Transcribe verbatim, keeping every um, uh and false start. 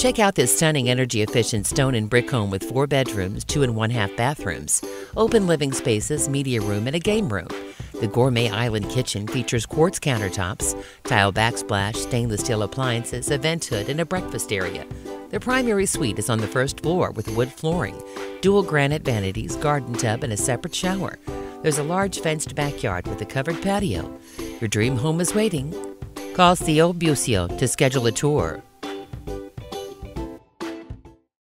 Check out this stunning energy-efficient stone and brick home with four bedrooms, two and one-half bathrooms, open living spaces, media room, and a game room. The gourmet island kitchen features quartz countertops, tile backsplash, stainless steel appliances, a vent hood, and a breakfast area. The primary suite is on the first floor with wood flooring, dual granite vanities, garden tub, and a separate shower. There's a large fenced backyard with a covered patio. Your dream home is waiting. Call Xio Bussio to schedule a tour.